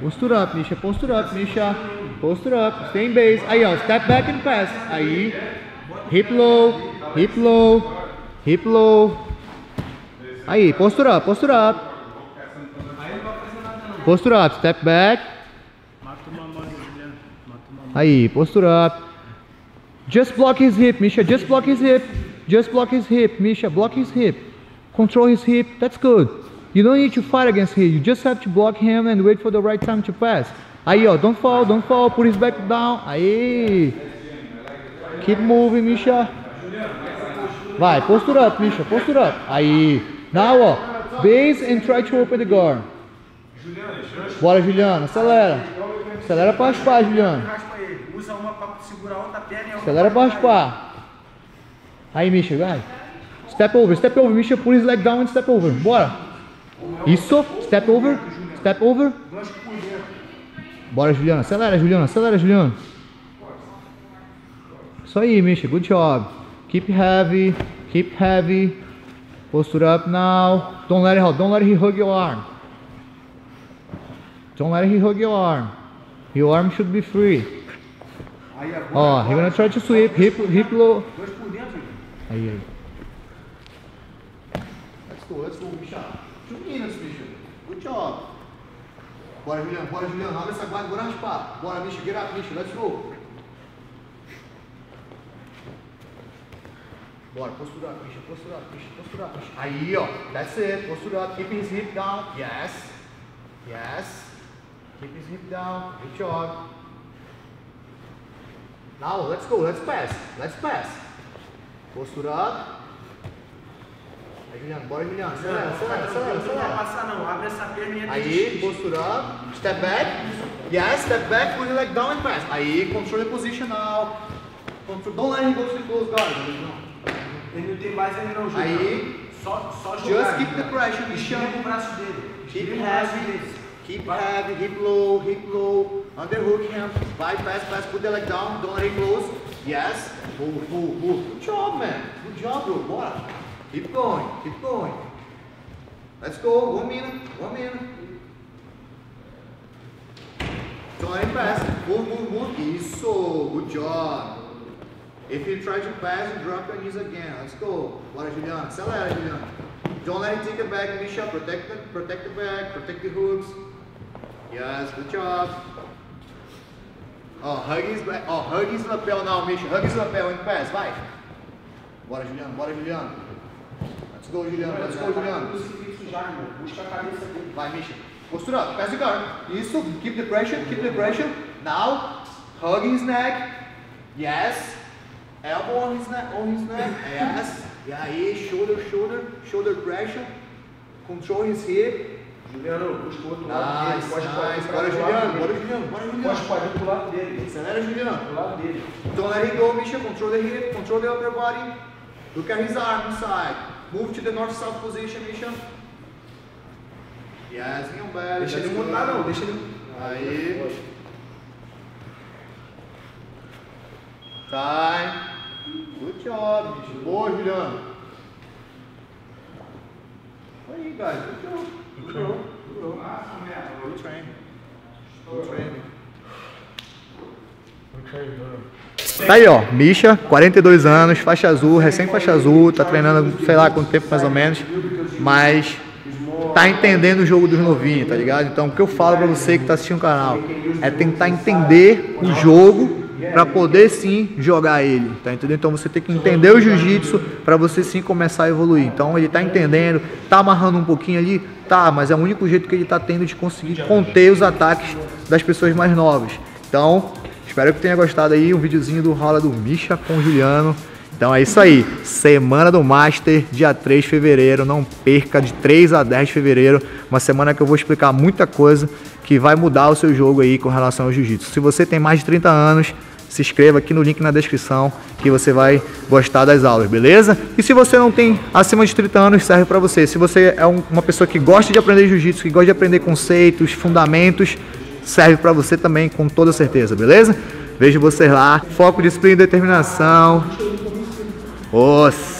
Posture up, Misha. Posture up, stay in base. Aí, ó, step back and pass. Aí, hip low, hip low, hip low. Aí, posture up, posture up. Posture up, step back. Aí, posture up. Just block his hip, Misha. Just block his hip. Just block his hip, Misha. Block his hip. Control his hip. That's good. You don't need to fight against him. You just have to block him and wait for the right time to pass. Aí, ó. Don't fall. Put his back down. Aí. Keep moving, Misha. Vai. Posture up, Misha. Posture up. Aí. Now, ó. Base and try to open the guard. Bora, Juliana. Acelera. Acelera pra raspar, Juliana. Usa uma pra segurar a outra perna e a outra. Acelera pra raspar. Aí, Misha, vai. Step over, Misha, pull his leg down and step over. Bora. Isso, step over, step over. Bora, Juliana, acelera, Juliana, acelera, Juliana. Isso aí, Misha, good job. Keep heavy, keep heavy. Posture up now. Don't let him hug your arm. Don't let him hug your arm. Your arm should be free. Ó, you're gonna try to sweep, hip low. Aí. Let's go, Michel. 2 minutes, Michel. Good job. Bora, Juliano, abre essa guarda, bora raspar. Bora, Michel, get up, Michel, let's go. Bora, posture up, Michel, posture up, Michel, posture up. Aí, ó, that's it, posture up, keep his hip down. Yes, yes. Keep his hip down, good job. Now, let's go, let's pass, let's pass. Posture up. Aí, Juliano, bora, Juliano. Acelera, acelera, acelera. Não vai passar, não. Abre essa perna. Aí, posture up. Step back. Yes, step back. Put your leg down and pass. Aí, control the position now. Control. Don't let him go to the close guard. Ele não tem mais, ele não joga. Aí, só jogar. Just keep the pressure. Deixando o braço dele. Keep heavy. Keep heavy. Hip low, hip low. Underhook him. Vai, pass, pass. Put the leg down. Don't let him close. Yes. Pull, pull, pull. Good job, man. Good job, bro. Bora. Keep going. Keep going. Let's go. 1 minute. 1 minute. Don't let him pass. Move, move, move. Isso. Good job. If you try to pass, you drop your knees again. Let's go. Bora, Juliana. Acelera, Juliana. Don't let him take the back, Misha. Protect the back. Protect the hooks. Yes. Good job. Oh, hug his back. Oh, hug his lapel now, Misha. Hug his lapel and pass. Vai. Bora, Juliano. Bora, Juliano. Let's go, Juliano. Let's go, Juliano. Puxa a cabeça dele. Vai, Misha. Posture up. Pass the guard. Isso. Keep the pressure. Keep the pressure. Now, hug his neck. Yes. Elbow on his neck. On his neck. Yes. E aí, shoulder, shoulder. Shoulder pressure. Control his hip. Juliano, busca o outro lado dele. Bora, Juliano. Bora, Juliano. Bora, Juliano. Pode ir pro lado dele. Acelera, Juliano. Pro lado dele. Don't let him go, Misha. Control the hip. Control the upper body. Look at his arm side. Move to the north-south position, Misha. Yes, lean back. Deixa ele montar, não. Deixa ele... Aí. Time. Good job, Misha. Boa, Juliano. Aí, guys. Good job. Tá aí, ó, Misha, 42 anos, faixa azul, recém-faixa azul, tá treinando sei lá quanto tempo mais ou menos, mas tá entendendo o jogo dos novinhos, tá ligado? Então o que eu falo pra você que tá assistindo o canal é tentar entender o jogo pra poder sim jogar ele, tá entendendo? Então você tem que entender o jiu-jitsu pra você sim começar a evoluir. Então ele tá entendendo, tá amarrando um pouquinho ali, tá, mas é o único jeito que ele tá tendo de conseguir conter os ataques das pessoas mais novas. Então, espero que tenha gostado aí, um videozinho do Rola do Misha com o Juliano. Então é isso aí, semana do Master, dia 3 de fevereiro, não perca, de 3 a 10 de fevereiro, uma semana que eu vou explicar muita coisa que vai mudar o seu jogo aí com relação ao jiu-jitsu. Se você tem mais de 30 anos, se inscreva aqui no link na descrição que você vai gostar das aulas, beleza? E se você não tem acima de 30 anos, serve para você. Se você é uma pessoa que gosta de aprender jiu-jitsu, que gosta de aprender conceitos, fundamentos, serve para você também com toda certeza, beleza? Vejo vocês lá. Foco, disciplina e determinação. Nossa!